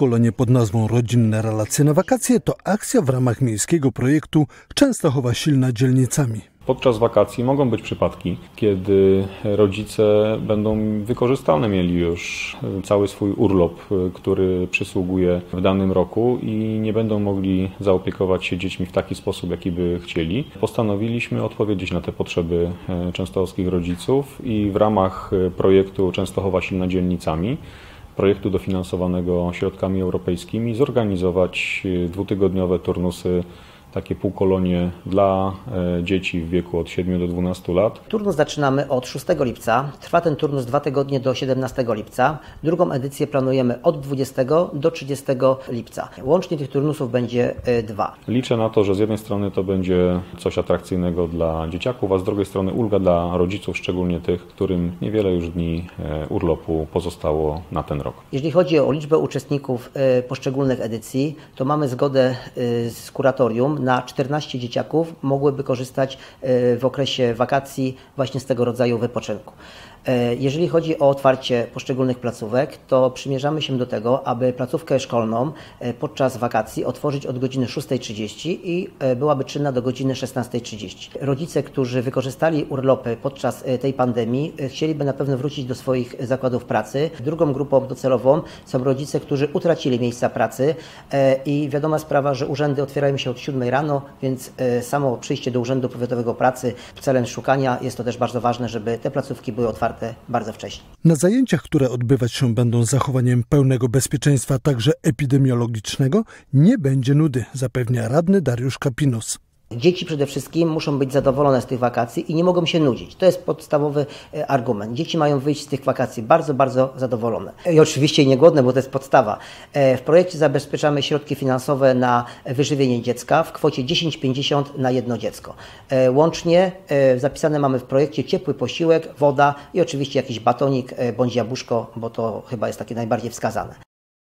Kolonie pod nazwą Rodzinne Relacje na Wakacje to akcja w ramach miejskiego projektu Częstochowa Silna Dzielnicami. Podczas wakacji mogą być przypadki, kiedy rodzice będą wykorzystane mieli już cały swój urlop, który przysługuje w danym roku i nie będą mogli zaopiekować się dziećmi w taki sposób, jaki by chcieli. Postanowiliśmy odpowiedzieć na te potrzeby częstochowskich rodziców i w ramach projektu Częstochowa Silna Dzielnicami, projektu dofinansowanego środkami europejskimi, zorganizować dwutygodniowe turnusy, takie półkolonie dla dzieci w wieku od 7 do 12 lat. Turnus zaczynamy od 6 lipca. Trwa ten turnus 2 tygodnie do 17 lipca. Drugą edycję planujemy od 20 do 30 lipca. Łącznie tych turnusów będzie 2. Liczę na to, że z jednej strony to będzie coś atrakcyjnego dla dzieciaków, a z drugiej strony ulga dla rodziców, szczególnie tych, którym niewiele już dni urlopu pozostało na ten rok. Jeżeli chodzi o liczbę uczestników poszczególnych edycji, to mamy zgodę z kuratorium na 14 dzieciaków mogłyby korzystać w okresie wakacji właśnie z tego rodzaju wypoczynku. Jeżeli chodzi o otwarcie poszczególnych placówek, to przymierzamy się do tego, aby placówkę szkolną podczas wakacji otworzyć od godziny 6:30 i byłaby czynna do godziny 16:30. Rodzice, którzy wykorzystali urlopy podczas tej pandemii, chcieliby na pewno wrócić do swoich zakładów pracy. Drugą grupą docelową są rodzice, którzy utracili miejsca pracy i wiadoma sprawa, że urzędy otwierają się od 7 rano, więc samo przyjście do Urzędu Powiatowego Pracy celem szukania jest to też bardzo ważne, żeby te placówki były otwarte bardzo wcześnie. Na zajęciach, które odbywać się będą z zachowaniem pełnego bezpieczeństwa, także epidemiologicznego, nie będzie nudy, zapewnia radny Dariusz Kapinos. Dzieci przede wszystkim muszą być zadowolone z tych wakacji i nie mogą się nudzić. To jest podstawowy argument. Dzieci mają wyjść z tych wakacji bardzo, bardzo zadowolone. I oczywiście niegłodne, bo to jest podstawa. W projekcie zabezpieczamy środki finansowe na wyżywienie dziecka w kwocie 10,50 na jedno dziecko. Łącznie zapisane mamy w projekcie ciepły posiłek, woda i oczywiście jakiś batonik bądź jabłuszko, bo to chyba jest takie najbardziej wskazane.